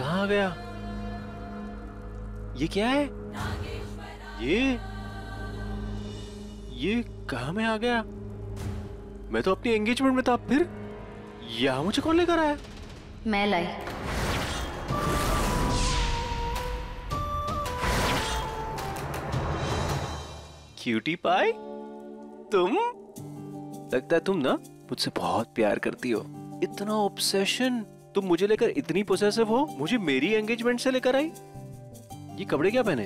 कहाँ गया? ये क्या है? ये कहाँ में आ गया? मैं तो अपनी एंगेजमेंट में था, फिर यहाँ मुझे कौन लेकर आया? मैं लाई। क्यूटी पाई, तुम? लगता है तुम ना मुझसे बहुत प्यार करती हो। इतना ऑब्सेशन, तुम मुझे लेकर इतनी पोसेसिव हो, मुझे मेरी एंगेजमेंट से लेकर आई। ये कपड़े क्या पहने?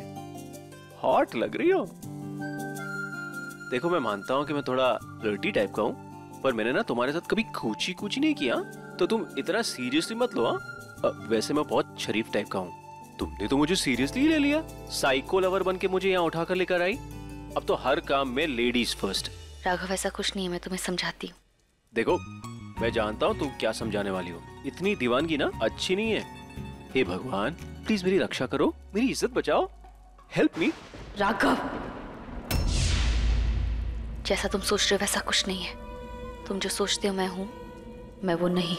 हॉट लग रही हो। देखो, मैं मानता हूँ कि मैं थोड़ा फ्लर्टी टाइप का हूँ, पर मैंने ना तुम्हारे साथ कभी कूची कूची नहीं किया, तो तुम इतना सीरियसली मत लो। वैसे मैं बहुत शरीफ टाइप का हूँ, तुमने तो मुझे सीरियसली ले लिया। साइको लवर बन के मुझे यहाँ उठाकर लेकर आई। अब तो हर काम में लेडीज फर्स्ट। राघव, ऐसा कुछ नहीं है, मैं तुम्हें समझाती हूँ। देखो, मैं जानता हूँ तुम क्या समझाने वाली हो। इतनी दीवानगी ना अच्छी नहीं है। हे भगवान, प्लीज मेरी रक्षा करो, मेरी इज्जत बचाओ। Help me. राघव, जैसा तुम सोच रहे हो वैसा कुछ नहीं है। तुम जो सोचते हो मैं हूँ, मैं वो नहीं।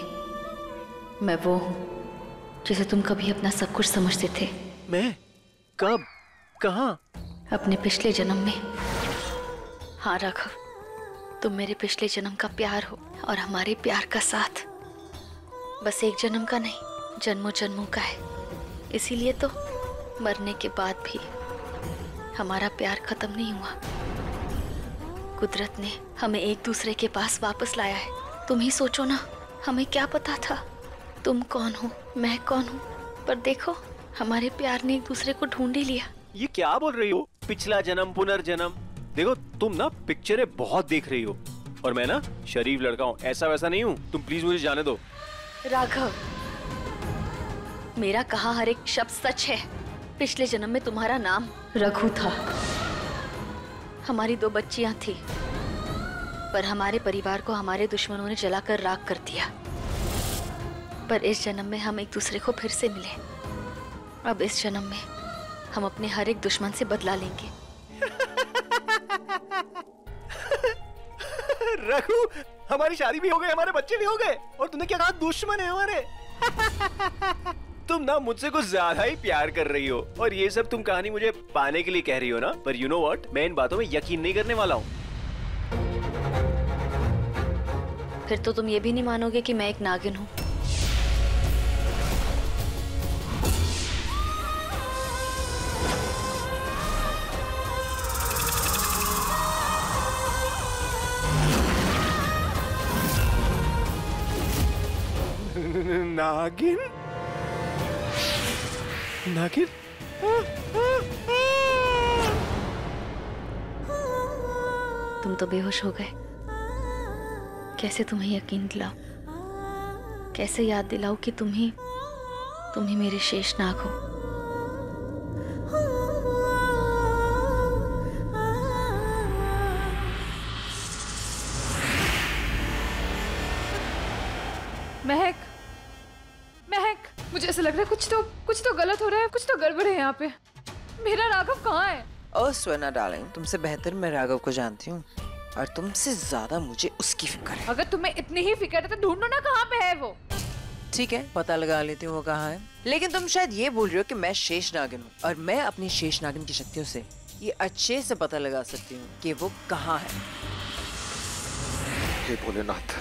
मैं वो हूँ जिसे तुम कभी अपना सब कुछ समझते थे। मैं? कब? कहाँ? अपने पिछले जन्म में। हाँ राघव, तुम मेरे पिछले जन्म का प्यार हो और हमारे प्यार का साथ। बस एक जन्म का नहीं, जन्मों जन्मों का है। इसीलिए तो मरने के बाद भी हमारा प्यार खत्म नहीं हुआ। कुदरत ने हमें एक दूसरे के पास वापस लाया है। तुम ही सोचो ना, हमें क्या पता था तुम कौन हो, मैं कौन हूँ। पर देखो, हमारे प्यार ने एक दूसरे को ढूंढ ही लिया। ये क्या बोल रही हो? पिछला जन्म, पुनर्जन्म। देखो, तुम ना पिक्चरें बहुत देख रही हो, और मैं ना शरीफ लड़का हूँ, ऐसा वैसा नहीं हूँ। तुम प्लीज मुझे जाने दो। राघव, मेरा कहा हर एक शब्द सच है। पिछले जन्म में तुम्हारा नाम रघु था। हमारी 2 बच्चियां थी, पर हमारे परिवार को हमारे दुश्मनों ने जलाकर राख कर दिया। पर इस जन्म में हम एक दूसरे को फिर से मिले। अब इस जन्म में हम अपने हर एक दुश्मन से बदला लेंगे। रघु, हमारी शादी भी हो गई, हमारे बच्चे भी हो गए, और तुमने क्या कहा? दुश्मन है हमारे। तुम ना मुझसे कुछ ज्यादा ही प्यार कर रही हो, और ये सब तुम कहानी मुझे पाने के लिए कह रही हो ना। पर यू नो व्हाट, मैं इन बातों में यकीन नहीं करने वाला हूँ। फिर तो तुम ये भी नहीं मानोगे कि मैं एक नागिन हूँ। नागिन? नागिन? तुम तो बेहोश हो गए। कैसे तुम्हें यकीन दिलाऊं, कैसे याद दिलाऊं कि तुम ही मेरे शेषनाग हो। महक, मुझे ऐसा लग रहा है कुछ तो गलत हो रहा है, कुछ तो गड़बड़ है यहाँ पे। मेरा राघव कहाँ है? ओ स्वर्णा डार्लिंग, तुमसे बेहतर मैं राघव को जानती हूँ, और तुमसे ज्यादा मुझे उसकी फिक्र है। अगर तुम्हें इतनी ही फिक्र है तो ढूंढो ना कहाँ पे है वो। ठीक है, पता लगा लेती हूँ वो कहाँ है। लेकिन तुम शायद ये बोल रही हो कि मैं शेष नागिन हूँ, और मैं अपनी शेष नागिन की शक्तियों से ये अच्छे से पता लगा सकती हूँ कि वो कहाँ है। हे भोलेनाथ,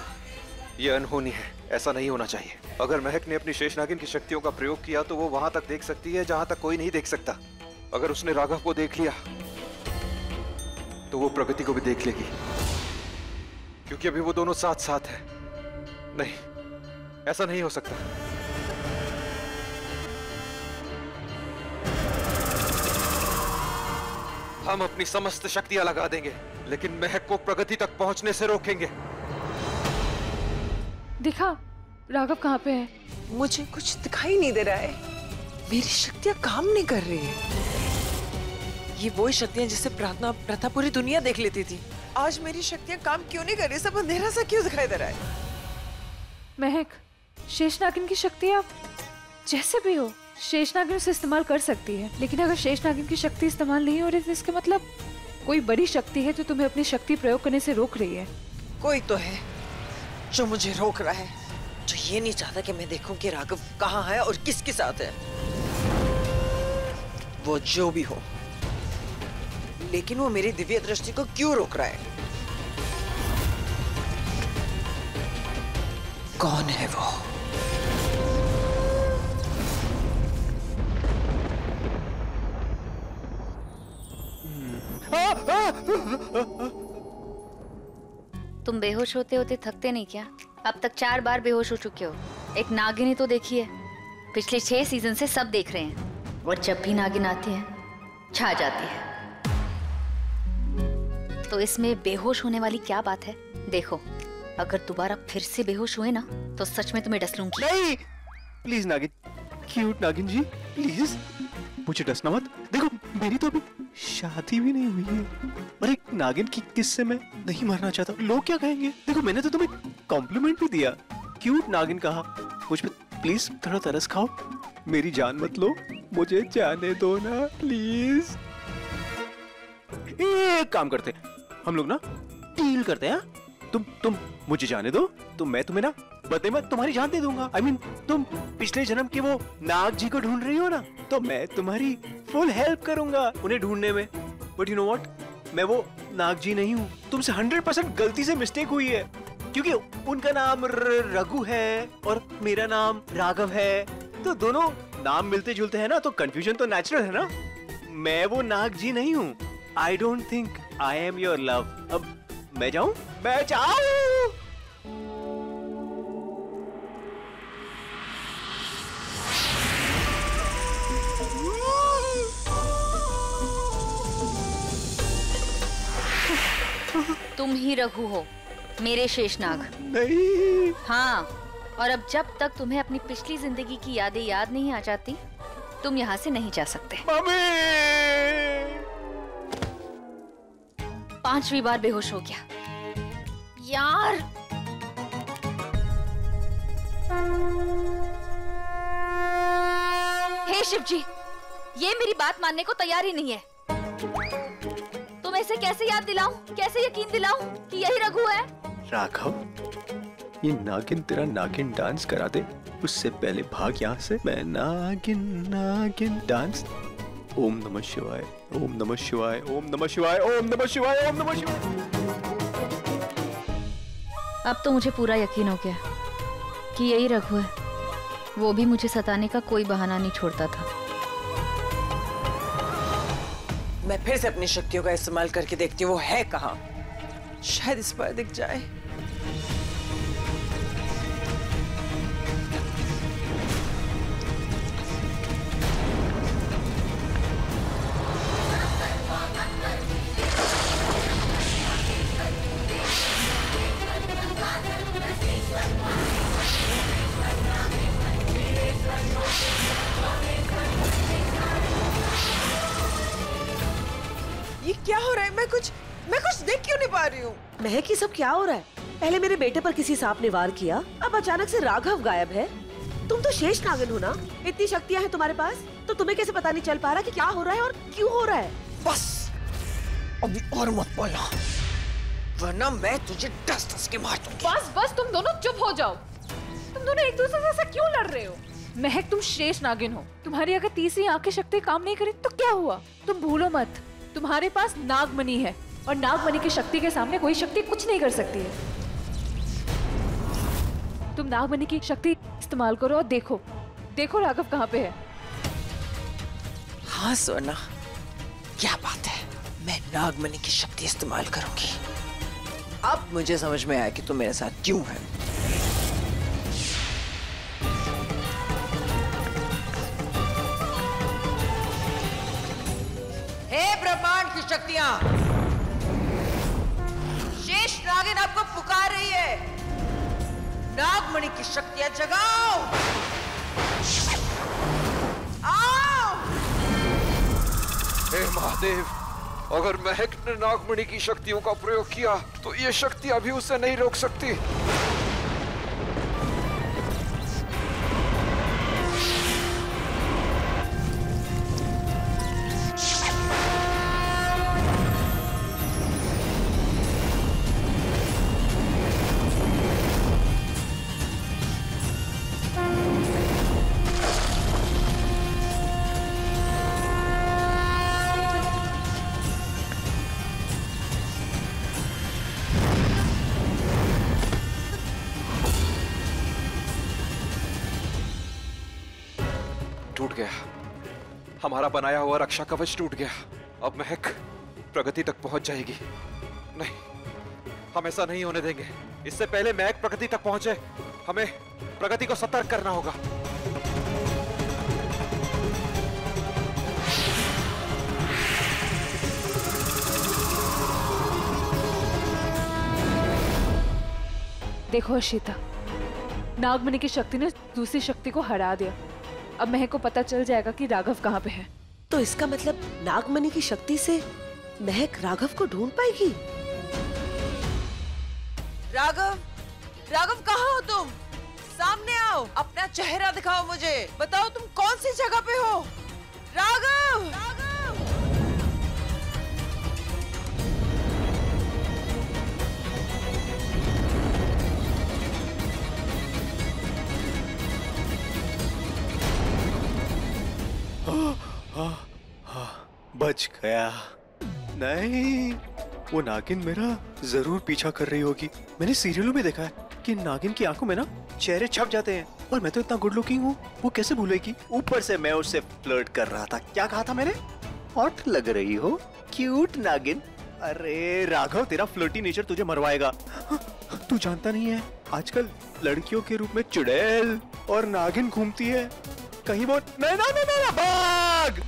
ये अनहोनी है, ऐसा नहीं होना चाहिए। अगर महक ने अपनी शेष नागिन की शक्तियों का प्रयोग किया तो वो वहां तक देख सकती है जहां तक कोई नहीं देख सकता। अगर उसने राघव को देख लिया तो वो प्रगति को भी देख लेगी, क्योंकि अभी वो दोनों साथ साथ हैं। नहीं, ऐसा नहीं हो सकता। हम अपनी समस्त शक्तियां लगा देंगे, लेकिन महक को प्रगति तक पहुंचने से रोकेंगे। देखा, राघव कहाँ पे है? मुझे कुछ दिखाई नहीं दे रहा है। मेरी शक्तियाँ काम नहीं कर रही है। ये वो शक्तियाँ जिससे प्रथा पूरी दुनिया देख लेती थी। आज मेरी शक्तियाँ काम क्यों नहीं कर रही? सब अंधेरा सा क्यों दिखाई दे रहा है? महक, शेषनागिन की शक्तियाँ जैसे भी हो, शेषनागिन उसे इस्तेमाल कर सकती है। लेकिन अगर शेषनागिन की शक्ति इस्तेमाल नहीं हो रही तो इसका मतलब कोई बड़ी शक्ति है जो तुम्हें अपनी शक्ति प्रयोग करने से रोक रही है। कोई तो है जो मुझे रोक रहा है, जो ये नहीं चाहता कि मैं देखूं कि राघव कहाँ है और किसके साथ है। वो जो भी हो, लेकिन वो मेरी दिव्य दृष्टि को क्यों रोक रहा है? कौन है वो? तुम बेहोश होते होते थकते नहीं क्या? अब तक 4 बार बेहोश हो चुके हो। एक नागिन तो देखी है, पिछले 6 सीजन से सब देख रहे हैं, और जब भी नागिन आती है छा जाती है। तो इसमें बेहोश होने वाली क्या बात है? देखो, अगर दोबारा फिर से बेहोश हुए ना तो सच में तुम्हें डस लूंगी। नहीं, प्लीज नागिन, क्यूट नागिन जी, प्लीज मुझे डसना मत। देखो, मेरी तो अभी शादी भी नहीं हुई है और एक नागिन की किससे मैं नहीं मरना चाहता। लोग क्या कहेंगे? देखो, मैंने तो तुम्हें कॉम्प्लीमेंट भी दिया, क्यूट नागिन कहा। मुझ पे प्लीज थोड़ा तरस खाओ, मेरी जान मत लो, मुझे जाने दो ना प्लीज। एक काम करते हम लोग ना, डील करते हैं। तुम मुझे जाने दो तो मैं तुम्हें ना बदले में तुम्हारी जान दे दूंगा। I mean, तुम पिछले जन्म के वो नाग जी को ढूंढ रही हो ना, तो मैं तुम्हारी फुल हेल्प करूंगा उन्हें ढूंढने में। बट यू नो व्हाट, मैं वो नाग जी नहीं हूँ। तुमसे 100% गलती से मिस्टेक हुई है, क्योंकि उनका नाम रघु है और मेरा नाम राघव है। तो दोनों नाम मिलते जुलते है ना, तो कंफ्यूजन तो नेचुरल है ना। मैं वो नाग जी नहीं हूँ। I don't think I am your love. अब मैं जाऊं? मैं जाऊं? तुम ही रघु हो, मेरे शेषनाग। नहीं। हाँ, और अब जब तक तुम्हें अपनी पिछली जिंदगी की यादें याद नहीं आ जाती, तुम यहाँ से नहीं जा सकते। मम्मी! 5वीं बार बेहोश हो गया यार। हे शिव जी, ये मेरी बात मानने को तैयार ही नहीं है। तुम ऐसे कैसे याद दिलाऊं, कैसे यकीन दिलाऊं कि यही रघु है? राघव, ये नागिन तेरा नागिन डांस करा दे, उससे पहले भाग यहाँ से। मैं नागिन नागिन डांस। ओम नमः शिवाय, ओम नमः शिवाय, ओम नमः शिवाय, ओम नमः शिवाय, ओम नमः शिवाय। अब तो मुझे पूरा यकीन हो गया कि यही रघु है। वो भी मुझे सताने का कोई बहाना नहीं छोड़ता था। मैं फिर से अपनी शक्तियों का इस्तेमाल करके देखती हूँ वो है कहाँ। शायद इस बार दिख जाए। मैं कुछ देख क्यों नहीं पा रही हूँ? महक, ये सब क्या हो रहा है? पहले मेरे बेटे पर किसी सांप ने वार किया, अब अचानक से राघव गायब है। तुम तो शेष नागिन हो ना, इतनी शक्तियाँ हैं तुम्हारे पास, तो तुम्हें कैसे पता नहीं चल पा रहा कि क्या हो रहा है और क्यों हो रहा है? बस अभी और मत बोलना, वरना मैं तुझे डस के मार दूंगी। बस तुम दोनों चुप हो जाओ। तुम दोनों एक दूसरे से ऐसा क्यों लड़ रहे हो? महक, तुम शेष नागिन हो, तुम्हारी अगर तीसरी आंख की शक्ति काम नहीं करे तो क्या हुआ? तुम भूलो मत, तुम्हारे पास नागमणि है और नागमणि की शक्ति के सामने कोई शक्ति कुछ नहीं कर सकती है। तुम नागमणि की शक्ति इस्तेमाल करो और देखो राघव कहाँ पे है। हाँ स्वर्णा, क्या बात है। मैं नागमणि की शक्ति इस्तेमाल करूंगी। अब मुझे समझ में आया कि तुम मेरे साथ क्यों है। ब्रह्मांड की शक्तियां, शेष नागिन आपको पुकार रही है। नागमणि की शक्तियां जगाओ, आओ। हे महादेव, अगर महक ने नागमणि की शक्तियों का प्रयोग किया तो ये शक्ति अभी उसे नहीं रोक सकती। टूट गया, हमारा बनाया हुआ रक्षा कवच टूट गया। अब महक प्रगति तक पहुंच जाएगी। नहीं, हम ऐसा नहीं होने देंगे। इससे पहले महक प्रगति तक पहुंचे, हमें प्रगति को सतर्क करना होगा। देखो आशिता, नागमणि की शक्ति ने दूसरी शक्ति को हरा दिया। अब महक को पता चल जाएगा कि राघव कहाँ पे है। तो इसका मतलब नागमणि की शक्ति से महक राघव को ढूंढ पाएगी। राघव, राघव कहाँ हो तुम? सामने आओ, अपना चेहरा दिखाओ मुझे। बताओ तुम कौन सी जगह पे हो? राघव, राघव। बच गया। नहीं, वो नागिन मेरा जरूर पीछा कर रही होगी। मैंने सीरियलों में देखा है कि नागिन की आंखों में ना चेहरे छप जाते हैं, और मैं तो इतना गुड लुकिंग हूँ, वो कैसे भूलेगी। ऊपर से मैं उससे फ्लर्ट कर रहा था। क्या कहा था मैंने? हॉट लग रही हो, क्यूट नागिन। अरे राघव, तेरा फ्लर्टी नेचर तुझे मरवाएगा। तू जानता नहीं है, आजकल लड़कियों के रूप में चुड़ैल और नागिन घूमती है कहीं बहुत। नहीं नहीं नहीं नहीं, भाग।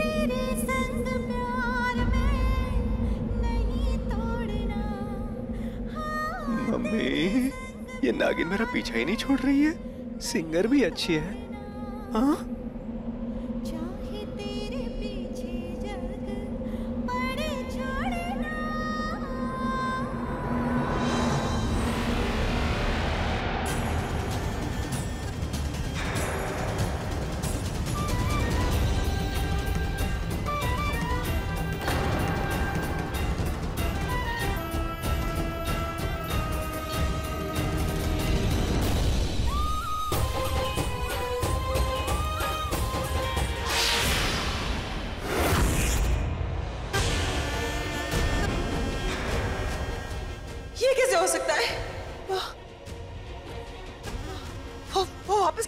तेरे संग प्यार में नहीं तोड़ना। मम्मी, ये नागिन मेरा पीछा ही नहीं छोड़ रही है। सिंगर भी अच्छी है। हाँ,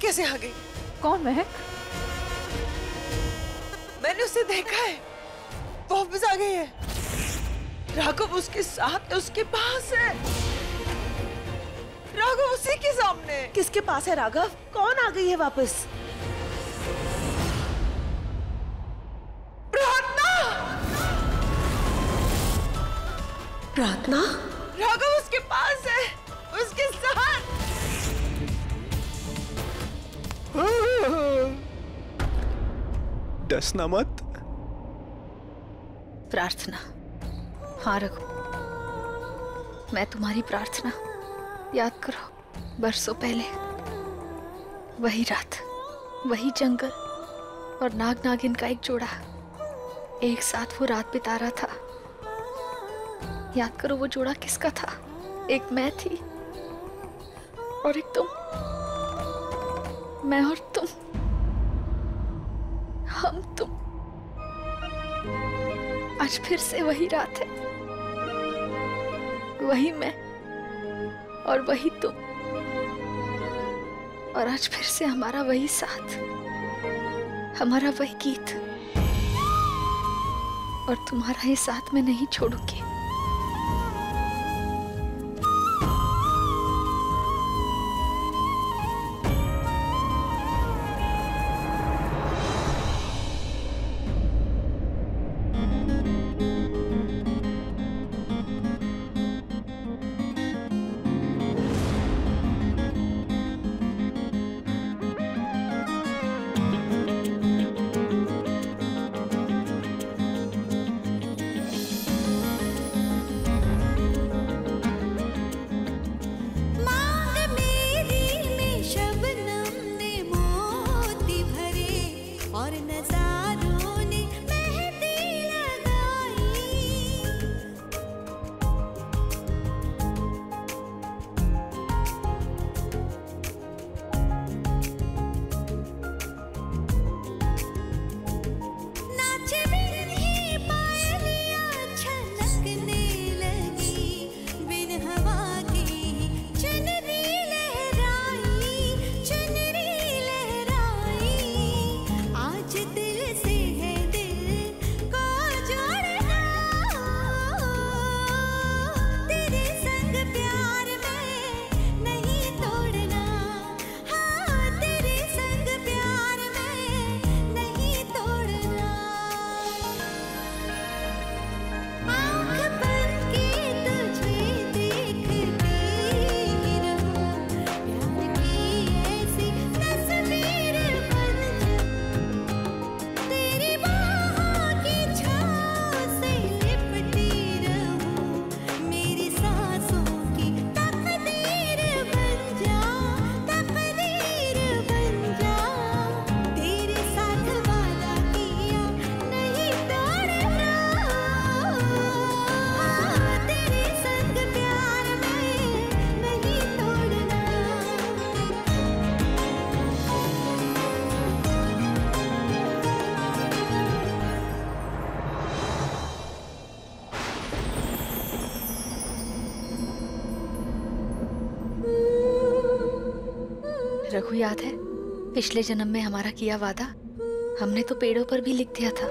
कैसे आ गई? कौन महक? मैंने उसे देखा है, वो वापस आ गई है। राघव उसके साथ, उसके पास है। राघव उसी के सामने। किसके पास है राघव? कौन आ गई है वापस? प्रार्थना, प्रार्थना। राघव उसके पास है, उसके साथ। डसना मत। प्रार्थना। हाँ रघु, मैं तुम्हारी प्रार्थना याद करो। बरसों पहले वही रात, वही जंगल, और नाग नागिन का एक जोड़ा एक साथ वो रात बिता रहा था। याद करो वो जोड़ा किसका था? एक मैं थी और एक तुम। मैं और तुम, हम तुम। आज फिर से वही रात है, वही मैं और वही तुम, और आज फिर से हमारा वही साथ, हमारा वही गीत। और तुम्हारा ये साथ मैं नहीं छोड़ूंगी। रघु, याद है पिछले जन्म में हमारा किया वादा? हमने तो पेड़ों पर भी लिख दिया था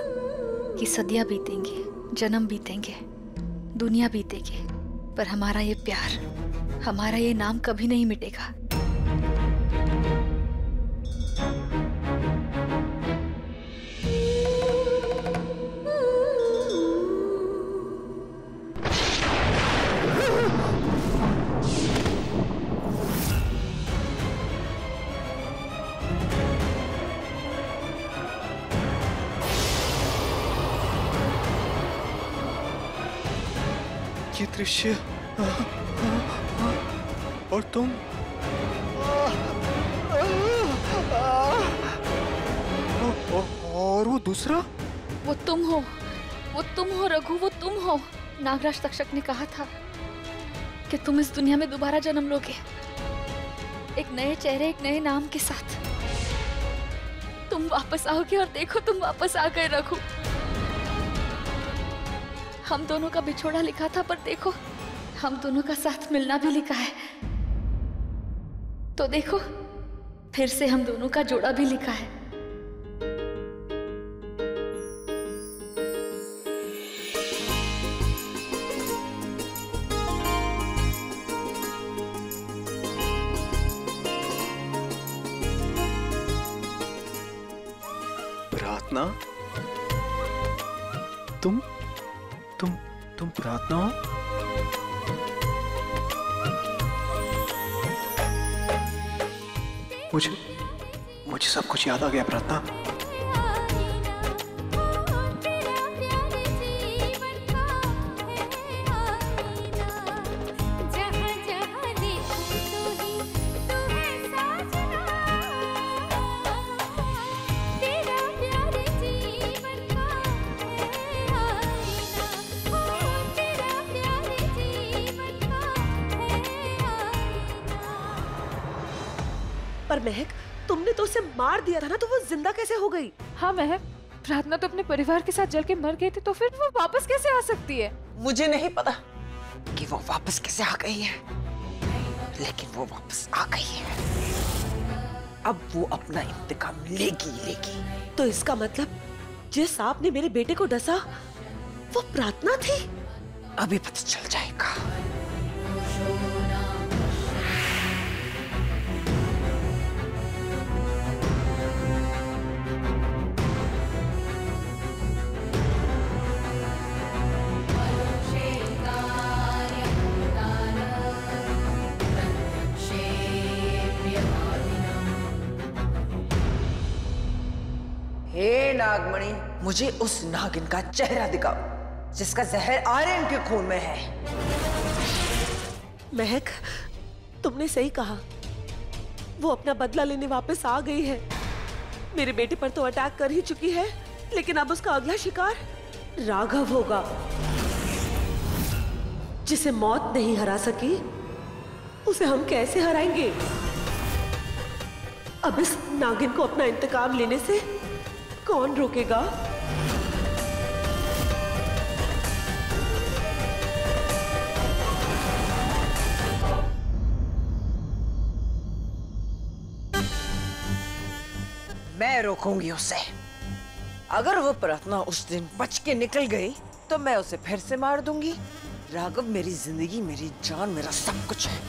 कि सदियाँ बीतेंगी, जन्म बीतेंगे, दुनिया बीतेगी, पर हमारा ये प्यार, हमारा ये नाम कभी नहीं मिटेगा। दृश्य और तुम और वो दूसरा, वो तुम हो रघु, वो तुम हो। नागराज तक्षक ने कहा था कि तुम इस दुनिया में दोबारा जन्म लोगे, एक नए चेहरे, एक नए नाम के साथ तुम वापस आओगे। और देखो तुम वापस आ गए रघु। हम दोनों का बिछोड़ा लिखा था, पर देखो हम दोनों का साथ मिलना भी लिखा है, तो देखो फिर से हम दोनों का जोड़ा भी लिखा है। प्रार्थना, तुम प्रार्थना हो? मुझे सब कुछ याद आ गया प्रार्थना। महक, तुमने तो उसे मार दिया था ना, तो वो जिंदा कैसे हो गई? हाँ महक, प्रार्थना तो अपने परिवार के साथ जल के मर गई थी, तो फिर वो वापस कैसे आ सकती है? मुझे नहीं पता कि वो वापस कैसे आ गई है, लेकिन वो वापस आ गई है। अब वो अपना इंतकाम लेगी। तो इसका मतलब जिस सांप ने मेरे बेटे को डसा वो प्रार्थना थी? अभी पता चल जाएगा। नागमणि, मुझे उस नागिन का चेहरा दिखाओ जिसका जहर आर्यन के खून में है। महक, तुमने सही कहा, वो अपना बदला लेने वापस आ गई है। मेरे बेटे पर तो अटैक कर ही चुकी है, लेकिन अब उसका अगला शिकार राघव होगा, जिसे मौत नहीं हरा सकी, उसे हम कैसे हराएंगे? अब इस नागिन को अपना इंतकाम लेने से कौन रोकेगा? मैं रोकूंगी उसे। अगर वो प्रार्थना उस दिन बच के निकल गई तो मैं उसे फिर से मार दूंगी। राघव मेरी जिंदगी, मेरी जान, मेरा सब कुछ है।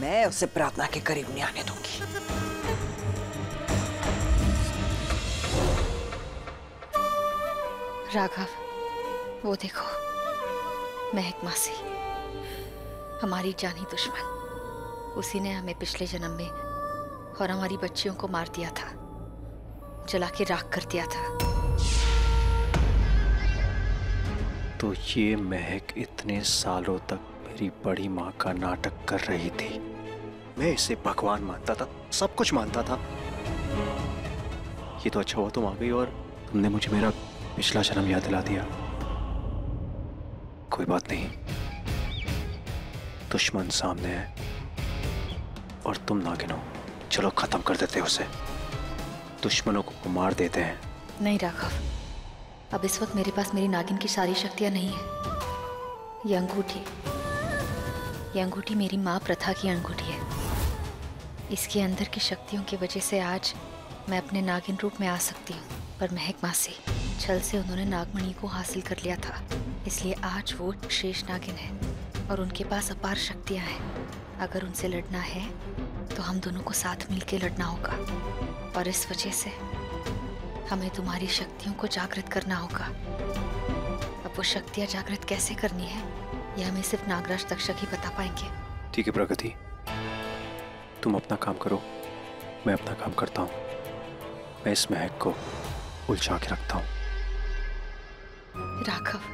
मैं उसे प्रार्थना के करीब नहीं आने दूंगी। राघव, वो देखो महक मासी, हमारी जानी दुश्मन, उसी ने हमें पिछले जन्म में और हमारी बच्चियों को मार दिया था, जला के राख कर दिया था। तो ये महक इतने सालों तक मेरी बड़ी माँ का नाटक कर रही थी। मैं इसे भगवान मानता था, सब कुछ मानता था। ये तो अच्छा हुआ तुम आ गई और तुमने मुझे मेरा पिछला जन्म याद दिला दिया। कोई बात नहीं, दुश्मन सामने है और तुम नागिन हो, चलो खत्म कर देते हो उसे, दुश्मनों को मार देते हैं। नहीं राघव, अब इस वक्त मेरे पास मेरी नागिन की सारी शक्तियां नहीं है। ये अंगूठी मेरी माँ प्रथा की अंगूठी है। इसके अंदर की शक्तियों की वजह से आज मैं अपने नागिन रूप में आ सकती हूँ, पर महक मासी छल से उन्होंने नागमणि को हासिल कर लिया था, इसलिए आज वो शेष नागिन है और उनके पास अपार शक्तियाँ हैं। अगर उनसे लड़ना है तो हम दोनों को साथ मिलकर लड़ना होगा और इस वजह से हमें तुम्हारी शक्तियों को जागृत करना होगा। अब वो शक्तियाँ जागृत कैसे करनी है यह हमें सिर्फ नागराज तक्षक ही बता पाएंगे। ठीक है प्रगति, तुम अपना काम करो, मैं अपना काम करता हूँ। मैं इस महक को उलझा के रखता हूँ। राघव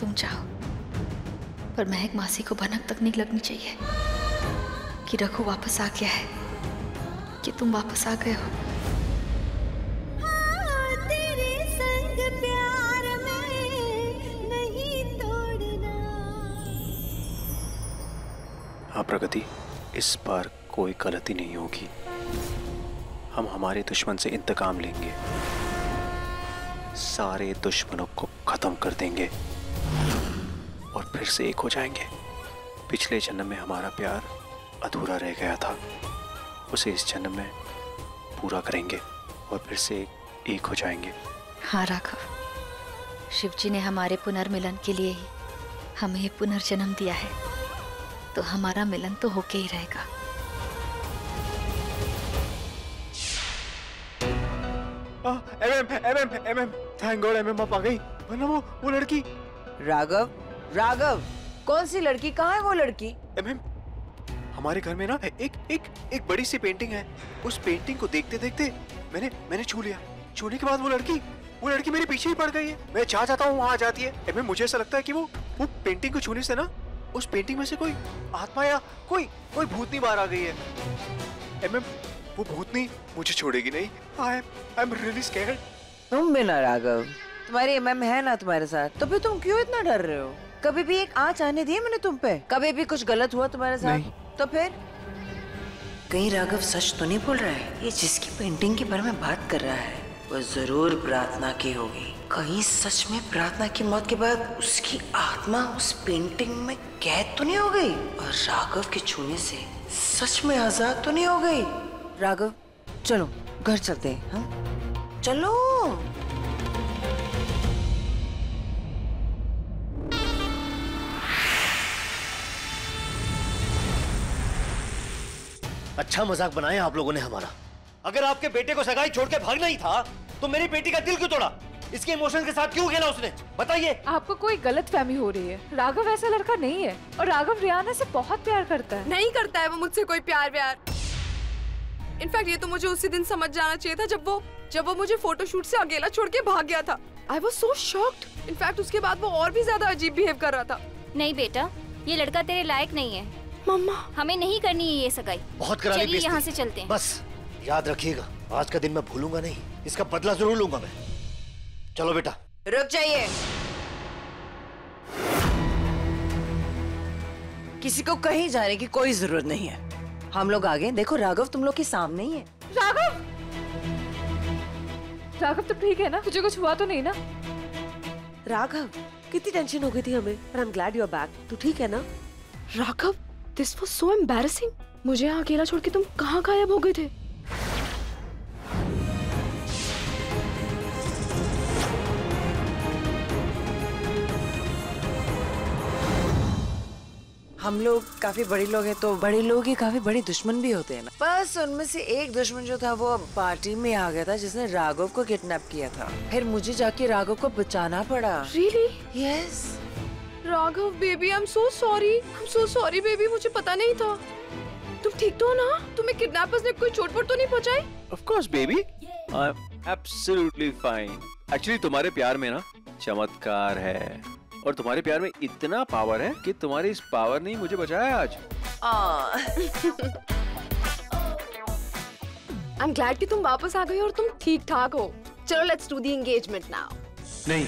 तुम जाओ, पर महक मासी को भनक तक नहीं लगनी चाहिए कि रघु वापस आ गया है, कि तुम वापस आ गए हो। हाँ प्रगति, इस बार कोई गलती नहीं होगी। हम हमारे दुश्मन से इंतकाम लेंगे, सारे दुश्मनों को खत्म कर देंगे और फिर से एक हो जाएंगे। पिछले जन्म में हमारा प्यार अधूरा रह गया था, उसे इस जन्म में पूरा करेंगे और फिर से एक हो जाएंगे। हाँ राघव, शिवजी ने हमारे पुनर्मिलन के लिए ही हमें पुनर्जन्म दिया है, तो हमारा मिलन तो होके ही रहेगा। थैंक गॉड MM आप आ गई, वरना वो लड़की। राघव राघव, कौन सी लड़की? कहाँ है वो लड़की? MM हमारे घर में ना एक बड़ी सी पेंटिंग है, उस पेंटिंग को देखते देखते मैंने छू लिया। छूने के बाद वो लड़की मेरे पीछे ही पड़ गई है। मैं जहाँ जाता हूँ वहाँ आ जाती है। MM मुझे ऐसा लगता है कि वो पेंटिंग को छूने से ना उस पेंटिंग में से कोई आत्मा या कोई भूतनी बाहर आ गई है। MM वो भूतनी मुझे छोड़ेगी नहीं। I'm really scared। तुम भी ना राघव, तुम्हारी MM है ना तुम्हारे साथ, तो फिर तुम क्यों इतना डर रहे हो? कभी भी एक आँच आने दी मैंने तुम पे? कभी भी कुछ गलत हुआ तुम्हारे साथ? तो फिर कहीं राघव सच तो नहीं बोल रहा है? ये जिसकी पेंटिंग के बारे में बात कर रहा है वो जरूर प्रार्थना की होगी। कहीं सच में प्रार्थना की मौत के बाद उसकी आत्मा उस पेंटिंग में कैद तो नहीं हो गई, और राघव के छूने से सच में आजाद तो नहीं हो गई? राघव चलो घर चलते हैं। हाँ चलो। अच्छा मजाक बनाया आप लोगों ने हमारा। अगर आपके बेटे को सगाई छोड़ के भागना ही था तो मेरी बेटी का दिल क्यों तोड़ा? इसके इमोशन के साथ क्यों खेला उसने? बताइए। आपको कोई गलतफहमी हो रही है, राघव ऐसा लड़का नहीं है और राघव रियाना से बहुत प्यार करता है। नहीं करता है वो मुझसे कोई प्यार व्यार। इनफैक्ट ये तो मुझे उसी दिन समझ जाना चाहिए था जब वो मुझे फोटोशूट से अकेला छोड़ के भाग गया था। I was so shocked. In fact उसके बाद वो और भी ज्यादा अजीब बिहेव कर रहा था। नहीं बेटा, ये लड़का तेरे लायक नहीं है। मम्मा हमें नहीं करनी है ये सगाई। बहुत करारी बेइज्जती। यहाँ से चलते हैं। बस याद रखिएगा, आज का दिन मैं भूलूंगा नहीं, इसका बदला जरूर लूंगा मैं। चलो बेटा। रुक जाइए, किसी को कहीं जाने की कोई जरूरत नहीं है। हम लोग आगे, देखो राघव तुम लोग के सामने ही है। राघव राघव तो ठीक है ना, तुझे कुछ हुआ तो नहीं ना? राघव कितनी टेंशन हो गई थी हमें, पर I'm glad you are back। तू ठीक है ना Raghav? This was so embarrassing. मुझे यहाँ अकेला छोड़ के तुम कहाँ गायब हो गए थे? हम लोग काफी बड़े लोग हैं, तो बड़े लोग ही काफी बड़े दुश्मन भी होते हैं ना। बस उनमें से एक दुश्मन जो था वो पार्टी में आ गया था, जिसने राघव को किडनैप किया था। फिर मुझे जाके राघव को बचाना पड़ा। Really? Yes। Raghav baby I am so sorry baby, मुझे पता नहीं था। तुम ठीक तो हो ना? तुम्हें किडनैपर्स ने कोई चोट पर तो नहीं पहुँचाई? Of course baby, I'm absolutely fine। Actually तुम्हारे प्यार में ना चमत्कार है, और तुम्हारे प्यार में इतना पावर है कि तुम्हारी इस पावर ने मुझे बचाया आज। I'm glad कि तुम वापस आ गए और तुम ठीक ठाक हो। चलो let's do the engagement now। नहीं,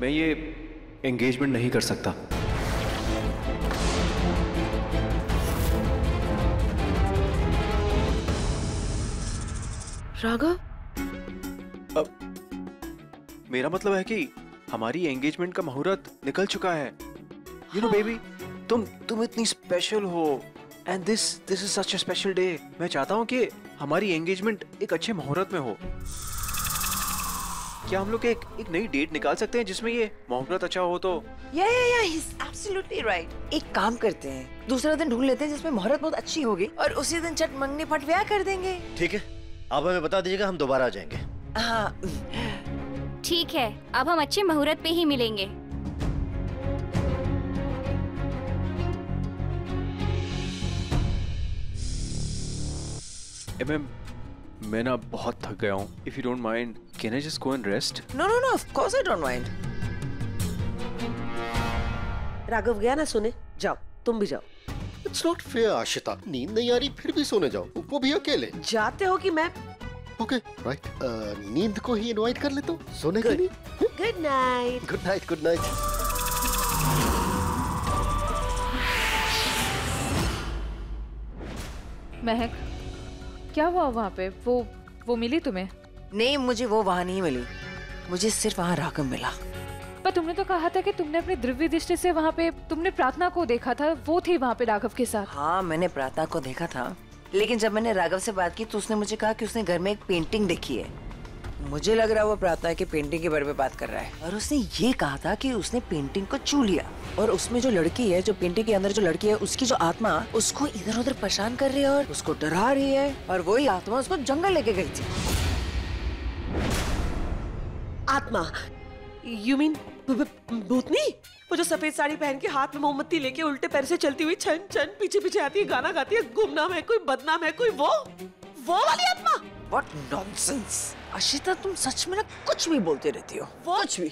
मैं ये engagement नहीं कर सकता। राघव, मेरा मतलब है कि हमारी एंगेजमेंट का मुहूर्त निकल चुका है। यू नो बेबी, तुम इतनी स्पेशल हो and this is such a special day. मैं चाहता हूँ कि हमारी एंगेजमेंट एक अच्छे मुहूर्त में हो। क्या हम लोग एक नई डेट निकाल सकते हैं जिसमें ये मुहूर्त अच्छा हो? तो या ही इज एब्सोल्युटली राइट। एक काम करते हैं, दूसरा दिन ढूंढ लेते हैं जिसमें मुहूर्त बहुत अच्छी होगी और उसी दिन चट मंगनी फट ब्याह कर देंगे। ठीक है, आप हमें बता दीजिएगा, हम दोबारा आ जाएंगे। हाँ ठीक है, अब हम अच्छे मुहूर्त पे ही मिलेंगे। मैं ना बहुत थक गया हूँ। If you don't mind, can I just go and rest? No no no, of course I don't mind. Raghav गया ना सोने, जाओ तुम भी जाओ। इट्स नॉट फेयर आशिता, नींद नहीं आ रही फिर भी सोने जाओ, वो भी अकेले। जाते हो कि मैं? ओके राइट, नींद को ही इनवाइट कर लेता हूँ सोने के लिए। Good night. Good night. Good night. Mahak, क्या हुआ वहाँ पे? वो मिली तुम्हें? नहीं, मुझे वो वहाँ नहीं मिली, मुझे सिर्फ वहाँ राघव मिला। पर तुमने तो कहा था कि तुमने अपनी दिव्य दृष्टि से वहाँ पे तुमने प्रार्थना को देखा था, वो थी वहाँ पे राघव के साथ। हाँ, मैंने प्रार्थना को देखा था, लेकिन जब मैंने राघव से बात की तो उसने मुझे कहा कि उसने घर में एक पेंटिंग देखी है। मुझे लग रहा है वो प्रार्थना की पेंटिंग के बारे में बात कर रहा है। और उसने ये कहा था कि उसने पेंटिंग को छू लिया और उसमें जो लड़की है, जो पेंटिंग के अंदर जो लड़की है, उसकी जो आत्मा उसको इधर उधर परेशान कर रही है और उसको डरा रही है, और वही आत्मा उसको जंगल लेके गई थी। आत्मा? You mean भूतनी? वो जो सफेद साड़ी पहन के हाथ में मोमबत्ती लेके उल्टे पैर से चलती हुई छन छन पीछे पीछे आती है, गाना गाती है, गुमनाम है कोई, बदनाम है कोई, वो वाली आत्मा? What nonsense! आशिता, तुम सच में ना कुछ भी बोलते रहती हो, कुछ भी।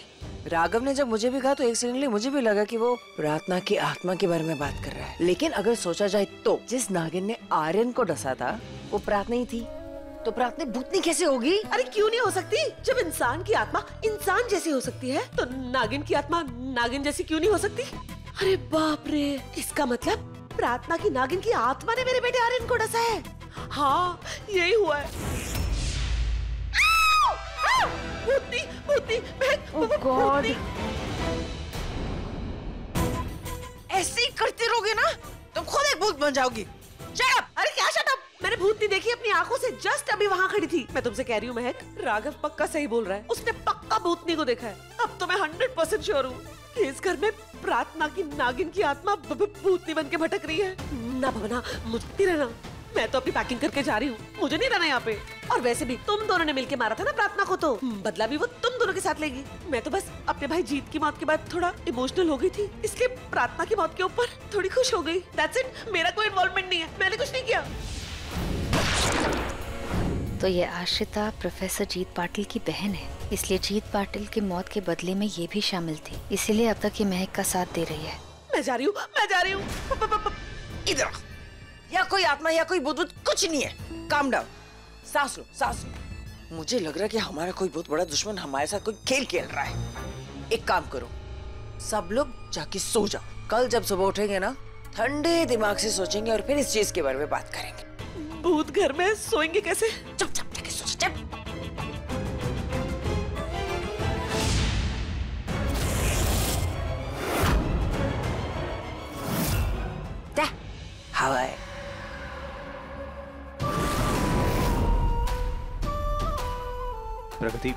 राघव ने जब मुझे भी कहा तो एक्सीडेंटली मुझे भी लगा कि वो प्रार्थना की आत्मा के बारे में बात कर रहा है, लेकिन अगर सोचा जाए तो जिस नागिन ने आर्यन को डसा था वो प्रार्थना ही थी, तो प्रार्थना भूतनी कैसे होगी? अरे क्यों नहीं हो सकती, जब इंसान की आत्मा इंसान जैसी हो सकती है तो नागिन की आत्मा नागिन जैसी क्यों नहीं हो सकती? अरे बाप रे, इसका मतलब प्रार्थना की नागिन की आत्मा ने मेरे बेटे आर्यन को डसा है। हाँ, यही हुआ है। भूतनी, भूतनी, भूतनी, भूतनी। ऐसे ही करते रहोगे ना तुम खुद एक भूत बन जाओगी। Shut up! अरे क्या shut up? मैंने भूत नहीं देखी अपनी आंखों से, जस्ट अभी वहाँ खड़ी थी। मैं तुमसे कह रही हूँ महक, राघव पक्का सही बोल रहा है, उसने पक्का भूतनी को देखा है। अब तो मैं 100% श्योर हूँ इस घर में प्रार्थना की नागिन की आत्मा भूतनी बनके भटक रही है। ना भवना, मुझे रहना, मैं तो अपनी पैकिंग करके जा रही हूँ, मुझे नहीं रहना यहाँ पे। और वैसे भी तुम दोनों ने मिलके मारा था ना प्रार्थना को, तो बदला भी वो तुम दोनों के साथ लेगी। मैं तो बस अपने भाई जीत की मौत के बाद थोड़ा इमोशनल हो गई थी, इसलिए प्रार्थना की मौत के ऊपर थोड़ी खुश हो गई। दैट्स इट, मेरा कोई इन्वॉल्वमेंट नहीं है, मैंने कुछ नहीं किया। तो ये आशिता प्रोफेसर जीत पाटिल की बहन है, इसलिए जीत पाटिल की मौत के बदले में ये भी शामिल थी, इसीलिए अब तक ये महक का साथ दे रही है। मैं जा रही हूँ, मैं जा रही हूँ। या कोई आत्मा या कोई भूत कुछ नहीं है। काम डाउन, सांस लो, सांस लो। मुझे लग रहा है कि हमारा कोई बहुत बड़ा दुश्मन हमारे साथ कोई खेल खेल रहा है। एक काम करो, सब लोग जाके सो जाओ, कल जब सुबह उठेंगे ना ठंडे दिमाग से सोचेंगे और फिर इस चीज के बारे में बात करेंगे। भूत घर में सोएंगे कैसे? चुपचाप जाके सो जाओ। हवा है, प्रगति,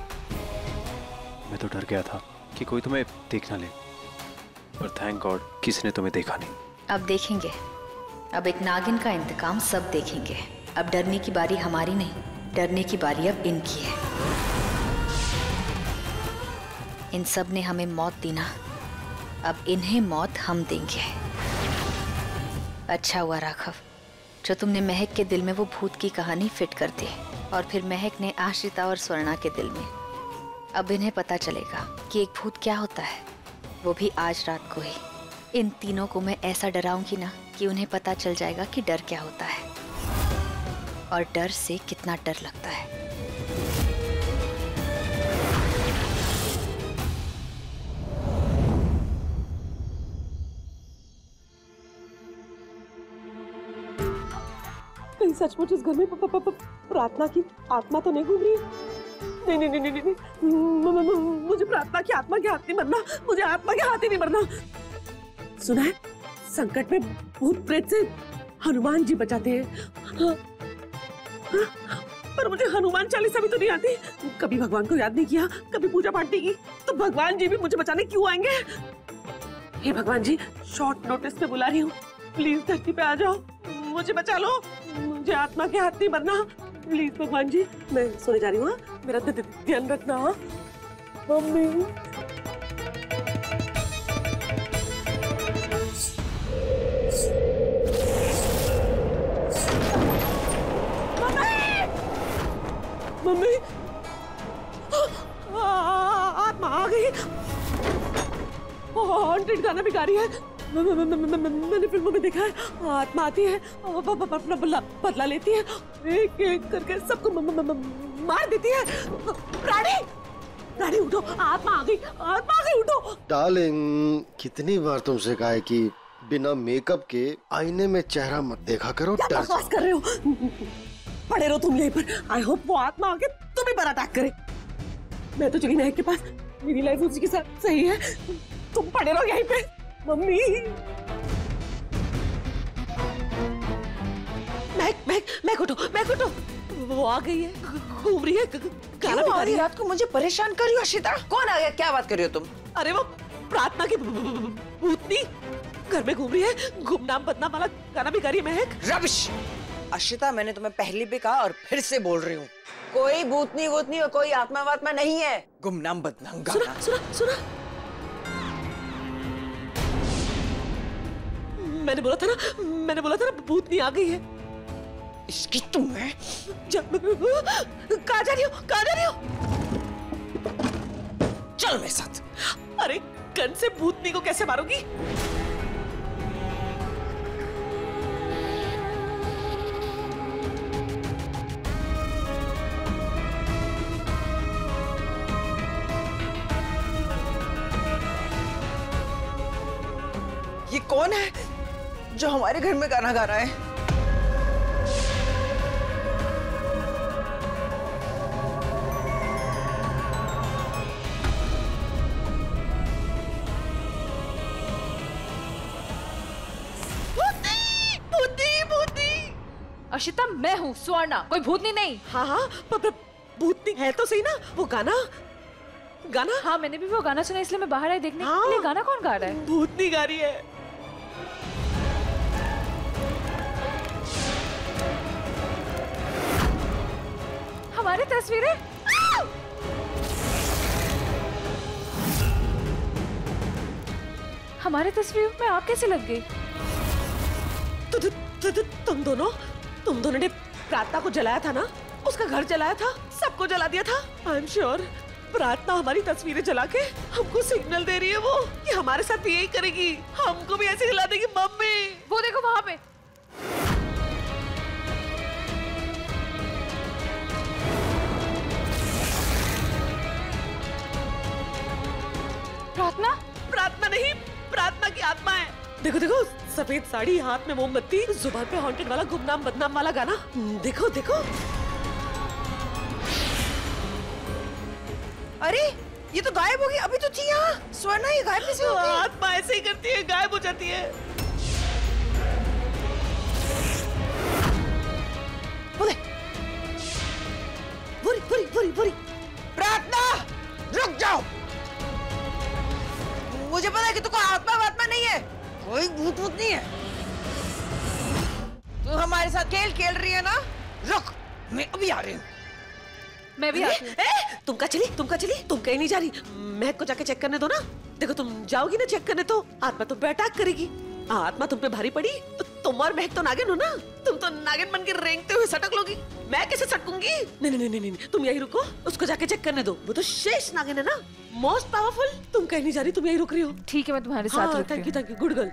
मैं तो डर गया था कि कोई तुम्हें देख ना ले, पर थैंक गॉड किसी ने तुम्हें देखा नहीं। अब देखेंगे, अब एक नागिन का इंतकाम सब देखेंगे। अब डरने की बारी हमारी नहीं, डरने की बारी अब इनकी है। इन सब ने हमें मौत दी ना, अब इन्हें मौत हम देंगे। अच्छा हुआ राघव, जो तुमने महक के दिल में वो भूत की कहानी फिट कर दी, और फिर महक ने आशिता और स्वर्णा के दिल में। अब इन्हें पता चलेगा कि एक भूत क्या होता है, वो भी आज रात को ही। इन तीनों को मैं ऐसा डराऊंगी ना कि उन्हें पता चल जाएगा कि डर क्या होता है और डर से कितना डर लगता है। सचमुच इस घर में प्रार्थना की आत्मा तो नहीं घूम रही? नहीं नहीं नहीं नहीं, मुझे प्रार्थना की आत्मा के हाथ नहीं मरना, मुझे आत्मा के हाथ ही नहीं मरना। सुना है, संकट में भूत प्रेत से हनुमान जी बचाते हैं। पर मुझे हनुमान चालीसा भी तो नहीं आती। कभी भगवान को याद नहीं किया, कभी पूजा पाठ नहीं की, तो भगवान जी भी मुझे बचाने क्यों आएंगे? हे भगवान जी, शॉर्ट नोटिस पे बुला रही हूँ, प्लीज धरती पे आ जाओ, मुझे बचा लो, मुझे आत्मा के हाथ नहीं मरना, प्लीज भगवान जी। मैं सोने जा रही हूँ, मेरा ध्यान रखना। मम्मी मम्मी, आत्मा आ गई। हॉन्टेड गाना भी गा रही है। मैंने फिल्मों में देखा है, आत्मा आती है, अपना बदला लेती है, एक एक करके सबको मार देती है। रानी, रानी उठो, आत्मा आ गई, आत्मा आ गई, उठो। डार्लिंग, कितनी बार तुमसे कहा है कि बिना मेकअप के आईने में चेहरा मत देखा करो। क्या बकवास कर रहे हो, पड़े रहो तुम यहीं पर। आई होप वो आत्मा आके तुम्हें पर अटैक करे। मैं तो चली महक के पास, मेरी लाइफ उसी के साथ सही है, तुम पड़े रहो यहीं पे। मम्मी, महक उठो, महक उठो, वो आ गई है, घूम रही है, गाना बजा रही है। रात को मुझे परेशान कर रही हो आशिता। कौन आ गया, क्या बात कर रही हो तुम? अरे वो प्रार्थना की भूतनी घर में घूम रही है, घूमना बदनाम वाला गाना भी गा रही है महक। रविश आशिता, मैंने तुम्हें पहले भी कहा और फिर से बोल रही हूँ, कोई भूतनी भूतनी और कोई आत्मा वात्मा नहीं है, गुमनाम बदनाम गाना। सुना सुना, मैंने बोला था ना भूतनी आ गई है। इसकी तुम्हें कहाँ जा रही हो, कहाँ जा रही हो? चल मेरे साथ। अरे गन से भूतनी को कैसे मारोगी? कौन है जो हमारे घर में गाना गा रहा है? आशिता, मैं हूँ स्वर्णा, कोई भूतनी नहीं। हाँ, पर भूतनी है तो सही ना वो गाना। गाना? हाँ, मैंने भी वो गाना सुना, इसलिए मैं बाहर आई देखने। हाँ, गाना कौन गा रहा है? भूतनी गा रही है। हमारी तस्वीरें हमारे तस्वीर में आप कैसे लग गई? तुम दोनों ने प्रार्थना को जलाया था ना, उसका घर जलाया था, सबको जला दिया था। आई एम श्योर प्रार्थना हमारी तस्वीरें जला के हमको सिग्नल दे रही है वो, कि हमारे साथ यही करेगी, हमको भी ऐसे जला देगी। मम्मी वो देखो वहां पे। प्रार्थना? प्रार्थना नहीं, प्रार्थना की आत्मा है। देखो देखो, सफेद साड़ी, हाथ में मोमबत्ती, जुबान पे हॉन्टेड वाला गुमनाम बदनाम वाला गाना। देखो देखो, अरे ये तो गायब हो गई, अभी तो थी यहाँ। स्वर्णा, ये गायब कैसे हो गई? आत्मा ऐसे ही करती है, गायब हो जाती है। बुरी प्रार्थना, रुक जाओ। मुझे पता है कि तू कोई आत्मा वात्मा नहीं है, कोई भूत भूत नहीं है, तू हमारे साथ खेल खेल रही है ना। रुक, मैं अभी आ रही हूँ। मैं भी आती हूँ। तुम चली, तुम कहीं नहीं जा रही, महक को जाके चेक करने दो ना। देखो, तुम जाओगी ना चेक करने तो आत्मा तुम पे अटैक करेगी। आत्मा तुम पे भारी पड़ी तो तुम और महक तो नागिन हो ना, तुम तो नागिन बन के रेंगते हुए सटक लोगी। मैं कैसे सटकूंगी? नहीं, तुम यही रुको, उसको जाके चेक करने दो, वो तो शेष नागिन है ना, मोस्ट पावरफुल। तुम कहीं नहीं जा रही, तुम यही रुक रही हो। ठीक है, मैं तुम्हारे साथ रुक रही हूं। Thank you, good girl.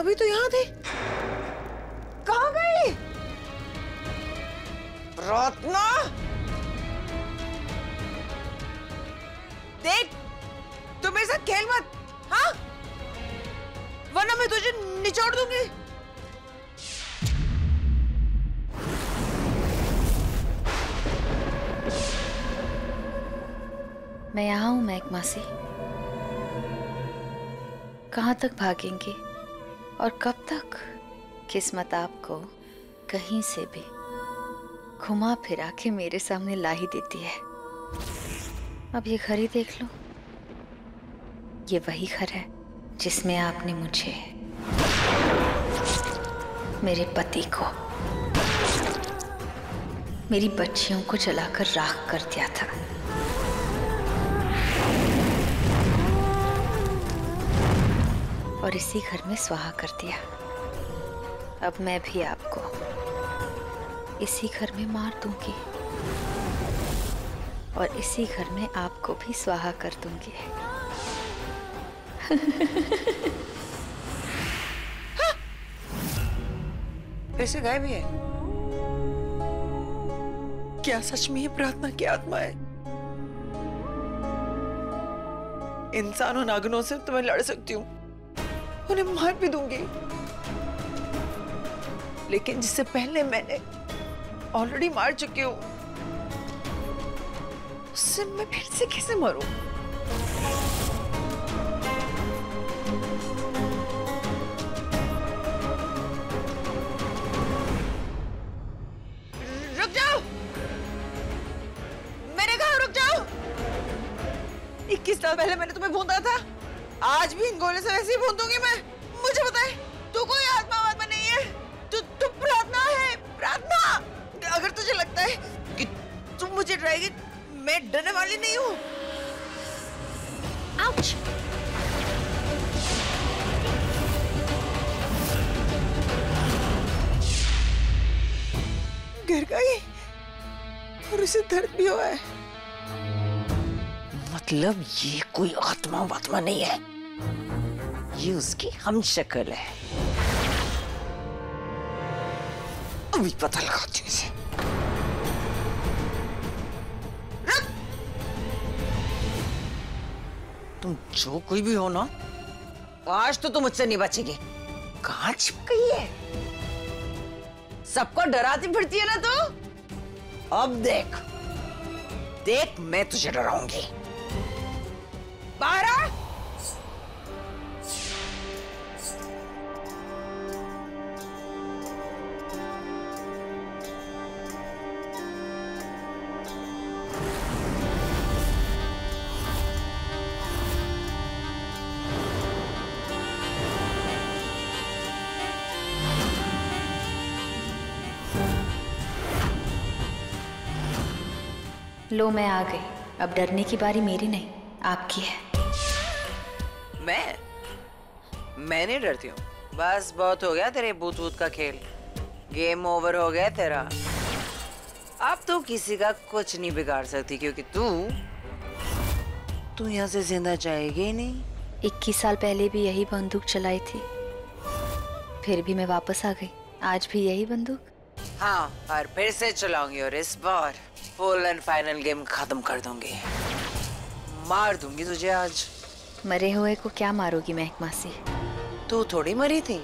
अभी तो यहाँ थे, कहाँ गई? प्रार्थना, देख तुम मेरे साथ खेल मत, हाँ, वरना मैं तुझे निचोड़ दूंगी। मैं यहाँ हूँ महक मासी। कहाँ तक भागेंगे और कब तक? किस्मत आपको कहीं से भी घुमा फिरा के मेरे सामने ला ही देती है। अब ये घर ही देख लो, ये वही घर है जिसमें आपने मुझे, मेरे पति को, मेरी बच्चियों को जलाकर राख कर दिया था। और इसी घर में स्वाहा कर दिया। अब मैं भी आपको इसी घर में मार दूंगी और इसी घर में आपको भी स्वाहा कर दूंगी। फिर से गायब भी है क्या? सच में ये प्रार्थना की आत्मा है? इंसानों नागनों से तो मैं लड़ सकती हूँ, उन्हें मार भी दूंगी, लेकिन जिससे पहले मैंने ऑलरेडी मार चुकी हूँ उससे मैं फिर से कैसे मारूं? पहले मैंने तुम्हें भूंदा था, आज भी इन गोले से वैसे ही भूंदूंगी मैं। मुझे बताए, तू कोई आत्मा नहीं है, तू प्रार्थना है, प्रार्थना। अगर तुझे लगता है कि तू मुझे डराएगी, मैं डरने वाली नहीं हूँ। आउच। गिर गई और उसे दर्द भी हुआ है। मतलब ये कोई आत्मा वात्मा नहीं है, ये उसकी हम शक्ल है। अभी पता लगाती हूँ इसे। तुम जो कोई भी हो ना, आज तो तुम मुझसे नहीं बचेगी। कहाँ छिप गई है? सबको डराती फिरती है ना तू? अब देख देख, मैं तुझे डराऊंगी। बारा लो, मैं आ गई। अब डरने की बारी मेरी नहीं, आपकी है। मैं नहीं डरती हूँ। बस बहुत हो गया तेरे भूत का खेल। गेम ओवर हो गया तेरा। अब तू किसी का कुछ नहीं बिगाड़ सकती, क्योंकि तू यहाँ से जिंदा जाएगी नहीं। 21 साल पहले भी यही बंदूक चलाई थी, फिर भी मैं वापस आ गई। आज भी यही बंदूक। हाँ, और फिर से चलाऊंगी, और इस बार फुल एंड फाइनल गेम खत्म कर दूंगी। मार दूंगी तुझे आज। मरे हुए को क्या मारोगी महक मासी? तू थोड़ी मरी थी,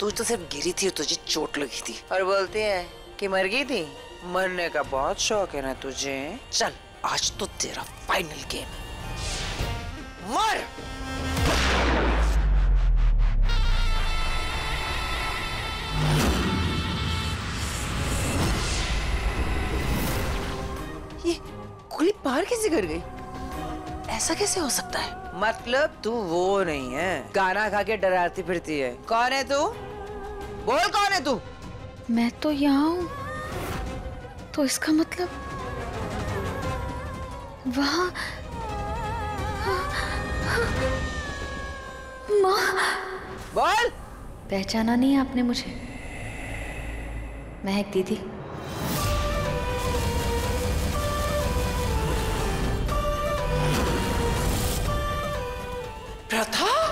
तू तो सिर्फ गिरी थी और तुझे चोट लगी थी। और बोलते हैं कि मर गई थी। मरने का बहुत शौक है ना तुझे? चल, आज तो तेरा फाइनल गेम। मर! ये गोली पार कैसे कर गई? ऐसा कैसे हो सकता है? मतलब तू वो नहीं है, गाना खा के डराती फिरती है। कौन है तू? बोल, कौन है तू? मैं तो यहाँ हूँ। तो इसका मतलब वहाँ माँ। बोल। पहचाना नहीं आपने मुझे? महक दीदी, प्रथा।